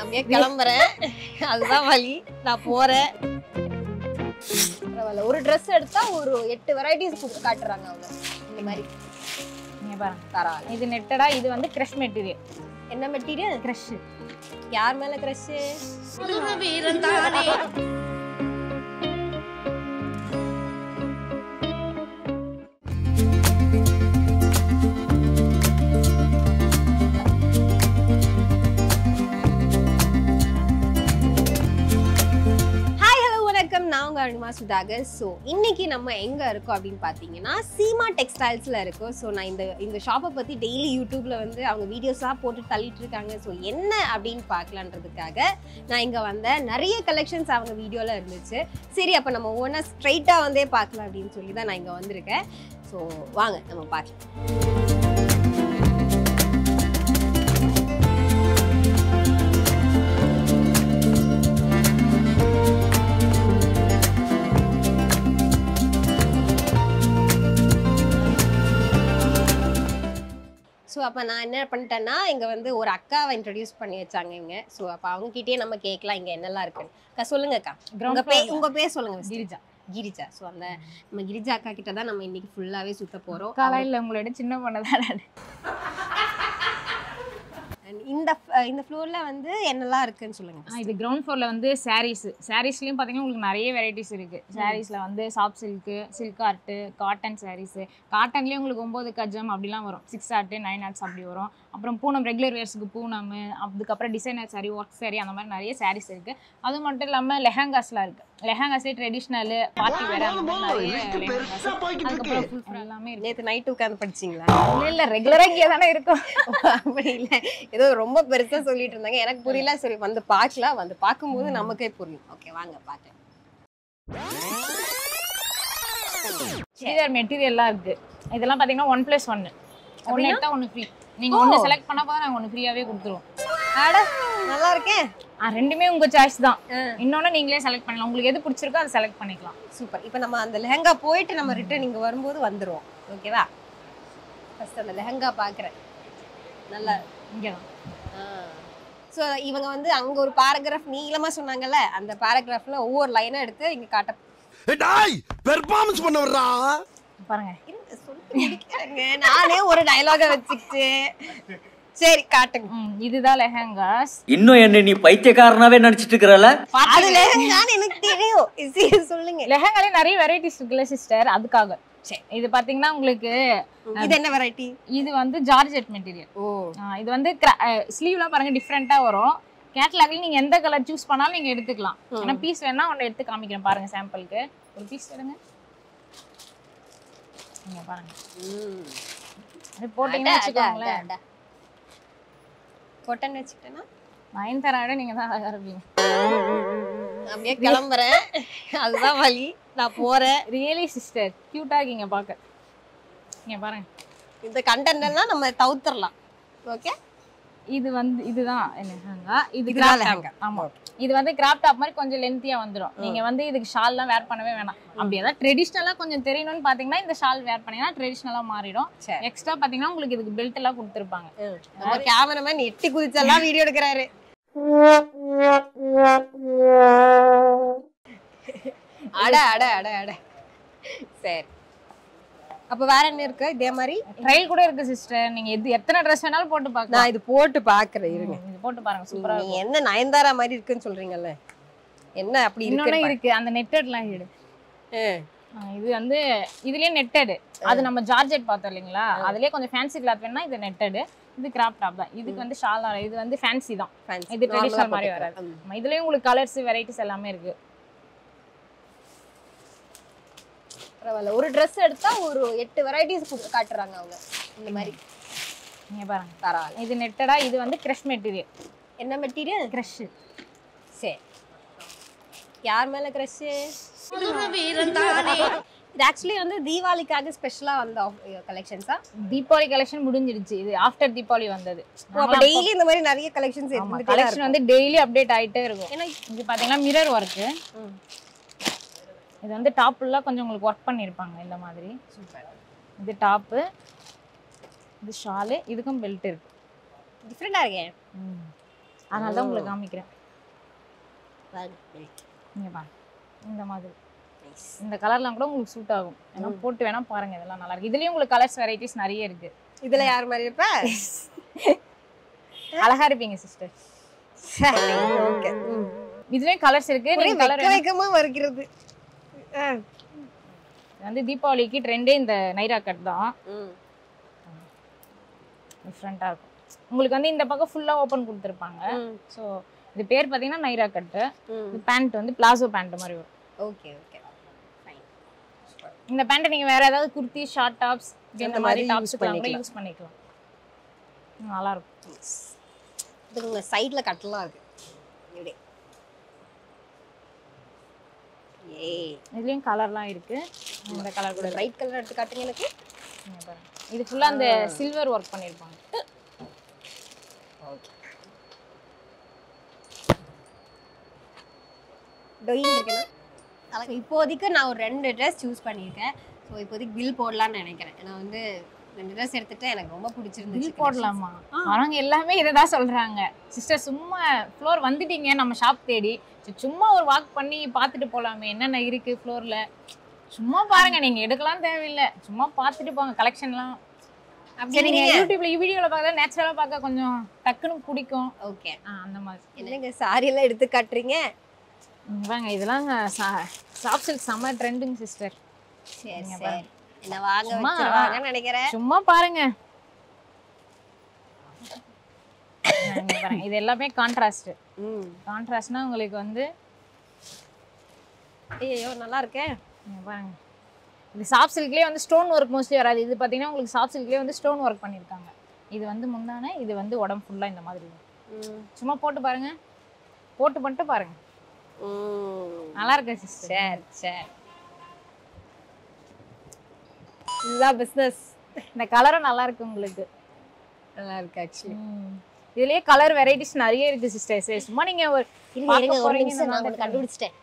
அப்படியே கிளம்பறேன். அதுதான் வலி. நான் போறேன். பரவாயில்லை. ஒரு Dress எடுத்தா ஒரு 8 வெரைட்டிஸ் குடுத்து காட்டுறாங்க அவங்க. இந்த மாதிரி நீங்க பாருங்க தரால. இது நெட்டடா இது வந்து கிரஷ் மெட்டீரியல். என்ன மெட்டீரியல்? கிரஷ். யார் மேல கிரஷ்? முருக வீரன் தானே. So, இன்னைக்கு நம்ம எங்க இருக்கோம் அப்படின்னு பாத்தீங்கன்னா சீமா டெக்ஸ்டைல்ஸ்ல இருக்கோம். ஸோ நான் இந்த ஷாப்பை பத்தி டெய்லி யூடியூப்ல வந்து அவங்க வீடியோஸாக போட்டு தள்ளிட்டு இருக்காங்க. ஸோ என்ன அப்படின்னு பார்க்கலான்றதுக்காக நான் இங்க வந்தேன். நிறைய கலெக்ஷன்ஸ் அவங்க வீடியோல இருந்துச்சு. சரி அப்ப நம்ம ஒவ்வொன்றா ஸ்ட்ரைட்டா வந்தே பார்க்கலாம் அப்படின்னு சொல்லி தான் நான் இங்க வந்திருக்கேன். ஸோ வாங்க நம்ம பார்க்கலாம். ஸோ அப்போ நான் என்ன பண்ணிட்டேன்னா இங்கே வந்து ஒரு அக்காவை இன்ட்ரடியூஸ் பண்ணி வச்சாங்க இவங்க. ஸோ அப்போ அவங்ககிட்டயே நம்ம கேட்கலாம் இங்கே என்னெல்லாம் இருக்குன்னு. அக்கா சொல்லுங்க அக்கா. உங்கள் பேர் சொல்லுங்க. கிரிஜா. கிரிஜா. ஸோ அந்த நம்ம கிரிஜா அக்கா கிட்ட தான் நம்ம இன்னைக்கு ஃபுல்லாகவே சுத்த போகிறோம். காலையில் உங்களோட சின்ன பண்ணதான இந்த ஃப்ளோர்ல வந்து என்னெல்லாம் இருக்குன்னு சொல்லுங்க. இது கிரவுண்ட் ஃப்ளோர்ல வந்து சாரீஸ்லயும் பாத்தீங்கன்னா உங்களுக்கு நிறைய வெரைட்டிஸ் இருக்கு. சாரீஸ்ல வந்து soft silk art, cotton sarees. காட்டன்லயே உங்களுக்கு 9 கஜம் அப்படிலாம் வரும். 6 ஆர்ட் 9 ஆர்ட்ஸ் அப்படி வரும். அப்புறம் பூனம் ரெகுலர் வேர்ஸுக்கு பூனம், அதுக்கப்புறம் டிசைனர் சாரி, ஒர்க் சாரி, அந்த மாதிரி நிறைய சாரீஸ் இருக்கு. அது மட்டும் இல்லாம லெஹங்காஸ்லாம் இருக்கு. லெஹங்காஸ்லயே ட்ரெடிஷ்னல், பார்ட்டி வேற, அந்த மாதிரி அதுக்கப்புறம் எல்லாமே இருக்கு. நேற்று நைட் உட்காந்து படிச்சீங்களா? இல்லை ரெகுலரா இங்கே தானே இருக்கும். அப்படி இல்லை, ஏதோ ரொம்ப பெருசா சொல்லிட்டு இருந்தாங்க, எனக்கு புரியல. சரி வந்து பார்க்கலாம், வந்து பார்க்கும்போது நமக்கே புரியும். ஓகே வாங்க பார்க்கலாம். மெட்டீரியல்லாம் இருக்கு. இதெல்லாம் பாத்தீங்கன்னா 1+1, ஒன்னு எடுத்தா ஒன்னு ஃப்ரீ. நீங்க ஒன்னு செலக்ட் பண்ண போது நாங்க ஒன்னு ஃப்ரீயாவே கொடுத்துருவோம். அட நல்லா இருக்கே. ரெண்டுமே உங்க சாய்ஸ் தான். இன்னொன்னு நீங்களே செலக்ட் பண்ணலாம். உங்களுக்கு எது பிடிச்சிருக்கோ அதை செலக்ட் பண்ணிக்கலாம். சூப்பர். இப்போ நம்ம அந்த லெஹங்கா போயிட்டு நம்ம ரிட்டர்ன் இங்க வரும்போது வந்துருவோம். ஓகேவா? ஃபர்ஸ்ட் அந்த லெஹங்கா பாக்குறேன். நல்லா இங்க தான். ஸோ இவங்க வந்து அங்க ஒரு பாராகிராஃப் நீளமா சொன்னாங்கல்ல, அந்த பாராகிராஃப்ல ஒவ்வொரு லைனா எடுத்து இங்க காட்டப்பர்ஃபார்மன்ஸ் பண்ண வர்றா பாருங்க. நானே ஒரு டயலாக வச்சுக்கிட்டு சரி காட்டுங்க. இதுதான் லெஹங்காஸ். இன்னும் என்ன நீ பைத்தியக்காரனாவே நடிச்சிட்டு இருக்கறல? அது லெஹங்கான்னு எனக்கு தெரியும். இசி சொல்லுங்க. லெஹங்காலே நிறைய வெரைட்டிஸ் இருக்குல சிஸ்டர், அதுக்காக. சரி இது பாத்தீங்கன்னா உங்களுக்கு இது என்ன வெரைட்டி? இது வந்து ஜார்ஜெட் மெட்டீரியல். ஓ இது வந்து ஸ்லீவ்லாம் பாருங்க டிஃபரெண்டா வரும். கேட்லாக்ல நீங்க எந்த கலர் சூஸ் பண்ணாலும் நீங்க எடுத்துக்கலாம். انا பீஸ் வேணா ஒண்ணே எடுத்து காமிக்கிறேன் பாருங்க சாம்பிளுக்கு. ஒரு பீஸ் எடுங்க. நீங்க பாருங்க. ரிப்போர்ட்டிங் வெச்சுக்கோங்களே. கொட்டன் வெச்சிட்டேனா மைன் தராட நீங்க தான் அழகா இருப்பீங்க. அப்படியே கிளம்பறேன். அதுதான் வலி. நான் போறேன். ரியலி சிஸ்டர் கியூட்டா இருக்கீங்க பாக்க. நீங்க பாருங்க. இந்த கண்டென்ட் எல்லாம் நம்ம தவுத்தறலாம். ஓகே. இது வந்து இதுதான் என்னங்க? இது கிராப்டாங்க. ஆமா. இது வந்து கிராப் டாப் மாதிரி கொஞ்சம் லெந்தியா வந்துரும். நீங்க வந்து இதுக்கு ஷால்லாம் வேர் பண்ணவே வேணாம். அப்படியே தான் ட்ரெடிஷனலா கொஞ்சம் தெரியணும்னு பாத்தீங்கன்னா இந்த ஷால் வேர் பண்ணீங்கன்னா ட்ரெடிஷனலா மாறிடும். எக்ஸ்ட்ரா பாத்தீங்கன்னா உங்களுக்கு இதுக்கு பெல்ட் எல்லாம் கொடுத்திருப்பாங்க. நம்ம கேமராமேன் எட்டி குதிச்செல்லாம் வீடியோ எடுக்கறாரு. அட அட அட அட. சரி அப்ப வேற என்ன இருக்கு? இதே மாதிரி ட்ரைல் கூட இருக்கு சிஸ்டர். நீங்க எது எத்தனை Dress வேணாலும் போட்டு பார்க்கலாம். நான் இது போட்டு பார்க்கறேன். இருங்க இது போட்டு பாருங்க. சூப்பரா இருக்கு. என்ன நயன்தாரா மாதிரி இருக்குன்னு சொல்றீங்கல்ல, என்ன அப்படி இருக்கு? இன்னொரு இருக்கு அந்த நெட்டட்லாம் இருக்கு. இது வந்து இதுலயே நெட்டட். அது நம்ம ஜார்ஜெட் பார்த்தோம் இல்லீங்களா, அதுலயே கொஞ்சம் ஃபேன்சி கிளாத் வேணா இது நெட்டட். இது கிராப் டாப் தான். இதுக்கு வந்து ஷால், இது வந்து ஃபேன்சி தான். இது ட்ரெடிஷனல் மாதிரி வராது. இதுலயே உங்களுக்கு கலர்ஸ் வெரைட்டிஸ் எல்லாமே இருக்கு. ஒரு Dress எடுத்தா ஒரு 8 வெரைட்டிஸ் காட்டுறாங்க அவங்க. இந்த மாதிரி நீங்க பாருங்க தரால. இது நெட்டடா இது வந்து கிரஷ் மெட்டீரியல். என்ன மெட்டீரியல்? கிரஷ். சரி Yar mela crush? It actually on the Diwali kaga special collections ah. Deepavali collection mudinjiruchu. Idu after Deepavali vandadu. Appo daily indha mari nariya collections eduthu collection vandu daily update aite irukum. Ena inga pathina mirror work. Idu vandu top la konjam ungalku work pannirupanga indha madri. Super. Idu top idu shawl idukum belt irukku. Different ah iruke. Adala dhaan ungalku kaamikren. Bag belt. Inga ba. Indha madri. இந்த கலர்லாம் கூட உங்களுக்கு suit ஆகும். انا போட்டு வேணா பாருங்க இதெல்லாம் நல்லா இருக்கு. இதுலயே உங்களுக்கு கலர்ஸ் வெரைட்டிஸ் நிறைய இருக்கு. இதுல யார் மாதிரி இருப்ப? அழகா இருப்பீங்க சிஸ்டர். ஓகே. இதுலயே கலர்ஸ் இருக்கு. நீங்க கலர் வைக்கமா வர்க்கிறது. வந்து தீபாவளிக்கு ட்ரெண்டே இந்த நைரா கட் தான். டிஃபரண்டா இருக்கும். உங்களுக்கு வந்து இந்த பக்கம் ஃபுல்லா ஓபன் கொடுத்து இருப்பாங்க. சோ இது பேர் பாத்தீங்கன்னா நைரா கட். இந்த பேண்ட் வந்து பிளாசோ பேண்ட் மாதிரி வரும். Okay okay. இந்த பேண்ட் நீங்க வேற ஏதாவது kurti short tops இந்த மாதிரி டாப்ஸ் கூட யூஸ் பண்ணிக்கலாம். நல்லா இருக்கு. இதுங்க சைடுல கட்டலாம் இருக்கு. இப்படி. ஏய், இதுலயும் கலர்லாம் இருக்கு. இந்த கலர் கூட ரைட் கலர் எடுத்து காட்டுங்க எனக்கு. இங்க பாருங்க. இது ஃபுல்லா அந்த silver work பண்ணிருப்பாங்க. ஓகே. டோயிங் இருக்குனா இப்போதைக்கு நான் ஒரு ரெண்டு Dress choose பண்ணிருக்கேன். சோ இப்போதைக்கு பில் போடலாம்னு நினைக்கிறேன். நான் வந்து ரெண்டு Dress எடுத்துட்டு எனக்கு ரொம்ப பிடிச்சிருந்துச்சு. பில் போடலாமா? அவங்க எல்லாமே இத தான் சொல்றாங்க. சிஸ்டர் சும்மா ஃப்ளோர் வந்துட்டீங்க நம்ம ஷாப் தேடி. சும்மா ஒரு வாக் பண்ணி பார்த்துட்டு போலாமே என்னென்ன இருக்கு ஃப்ளோர்ல. சும்மா பாருங்க நீங்க எடுக்கலாம் தேவையில்லை. சும்மா பார்த்துட்டு போங்க கலெக்ஷன்லாம். அப்படி நீங்க YouTubeல இந்த வீடியோல பார்க்கறது நேச்சுரலா பார்க்க கொஞ்சம் டக்குன்னு பிடிக்கும். ஓகே. அந்த மாதிரி. என்னங்க saree எல்லாம் எடுத்து கட்டறீங்க? வாங்க இதெல்லாம் சாஃப்ட் சில்க் சம ட்ரெண்டிங் சிஸ்டர். சரி சரி. என்ன வாங்க வச்சிருவாங்க நினைக்கிறேன். சும்மா பாருங்க. நீங்க பாருங்க இது எல்லாமே கான்ட்ராஸ்ட். கான்ட்ராஸ்ட்னா உங்களுக்கு வந்து ஐயோ நல்லா இருக்கே. நீங்க பாருங்க. இது சாஃப்ட் சில்க்லயே வந்து ஸ்டோன் வர்க் மோஸ்ட்லி வராது. இது பாத்தீங்கன்னா உங்களுக்கு சாஃப்ட் சில்க்லயே வந்து ஸ்டோன் வர்க் பண்ணிருக்காங்க. இது வந்து முந்தானே இது வந்து உடம்பு ஃபுல்லா இந்த மாதிரி. சும்மா போட்டு பாருங்க. போட்டு பண்ணிட்டு பாருங்க. நல்லா இருக்கு சிஸ்டர். சரி இதா பிசினஸ். இந்த கலரும் நல்லா இருக்கு உங்களுக்கு. நல்லா இருக்கு एक्चुअली. இதுலயே கலர் வெரைட்டிஸ் நிறைய இருக்கு சிஸ்டர். சும்மா நீங்க ஒரு நிமிஷம் நான் கண்டுபிடிச்சிட்டேன்.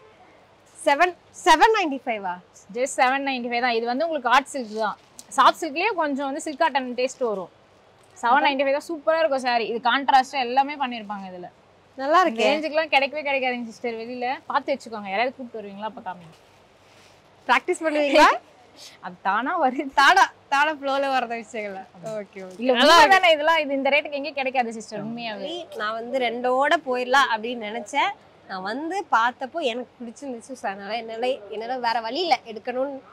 795 ஆ? just 795 தான். இது வந்து உங்களுக்கு ஆர்ட் silk தான். சாஃப்ட் silkலயே கொஞ்சம் வந்து silk cotton டேஸ்ட் வரும். 795 தான். சூப்பரா இருக்கும் சாரி. இது கான்ட்ராஸ்ட் எல்லாமே பண்ணிருப்பாங்க இதுல. நல்லா இருக்கு. ரேஞ்சுக்குலாம் கிடைக்கவே கிடைக்காதீங்க சிஸ்டர். வெளியில பார்த்து வெச்சுக்கோங்க. யாராவது கூப்பிட்டு வருவீங்களா அப்ப காமிங்க. பிராக்டீஸ் பண்ணுவீங்களா? அது தானா வர தானா ஃப்ளோல வரத விஷயங்கள. Okay okay. இல்ல இதெல்லாம் இது இந்த ரேட்டுக்கு எங்க கிடைக்காது சிஸ்டர் உண்மையாவே. நான் வந்து ரெண்டோட போயிரலாம் அப்படி நினைச்சேன். நான் வந்து பார்த்தப்போ எனக்கு பிடிச்சிருந்துச்சு. சோ அதனால என்னால வேற வழி இல்ல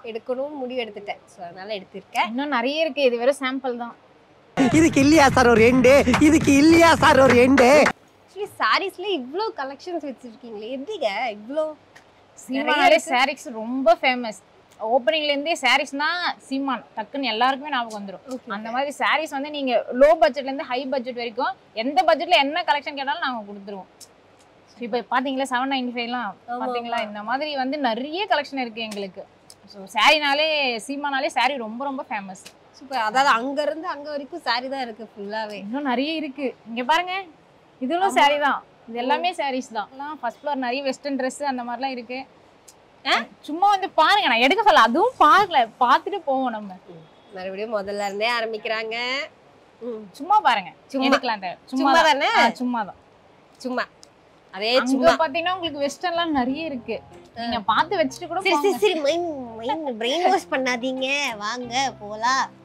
எடுக்கணும் முடிவு எடுத்துட்டேன். சோ அதனால எடுத்துர்க்கேன். இன்னும் நிறைய இருக்கு. இது வேற சாம்பிள் தான். இதுக்கு இல்லையா சார் ஒரு ரெண்டு? இதுக்கு இல்லையா சார் ஒரு ரெண்டு? சாரீஸ்ல இவ்ளோ கலெக்ஷன்ஸ் வெச்சிருக்கீங்களே எதிகே இவ்ளோ? சீமானோட சாரீஸ் ரொம்ப ஃபேமஸ். ஓபனிங்ல இருந்தே சாரீஸ்னா சீமான் டக்குன்னு எல்லாருக்குமே ஞாபகம் வந்துரும். அந்த மாதிரி சாரீஸ் வந்து நீங்க லோ பட்ஜெட்ல இருந்து ஹை பட்ஜெட் வரைக்கும் எந்த பட்ஜெட்ல என்ன கலெக்ஷன் கேட்டாலும் நாங்க கொடுத்துருவோம். இப்போ பாத்தீங்களா 795 லாம் பாத்தீங்களா இந்த மாதிரி வந்து நிறைய கலெக்ஷன் இருக்கு எங்களுக்கு. சோ சாரீனாலே சீமானாலே சாரி ரொம்ப ரொம்ப ஃபேமஸ். சூப்பர். அதாவது அங்க இருந்து அங்க வரைக்கும் சாரி தான் இருக்கு ஃபுல்லாவே. இன்னும் நிறைய இருக்கு. இங்க பாருங்க. இதுவும் saree தான். இது எல்லாமே sarees தான். எல்லாம் ஃபர்ஸ்ட் ஃப்ளோர் நிறைய western dress அந்த மாதிரிலாம் இருக்கு. சும்மா வந்து பாருங்க. நான் எடுக்க சொல்ல அதுவும் பார்க்கல. பார்த்துட்டு போவோம் நம்ம. மறுபடியும் முதல்ல இருந்தே ஆரம்பிக்கறாங்க. சும்மா பாருங்க. எடுக்கலாம் தே. சும்மா தானே? சும்மா தான். சும்மா. அதே சும்மா பாத்தீங்கன்னா உங்களுக்கு westernலாம் நிறைய இருக்கு. நீங்க பார்த்து வெச்சிட்டு கூட சரி சரி மைண்ட் brain wash பண்ணாதீங்க. வாங்க போலாம்.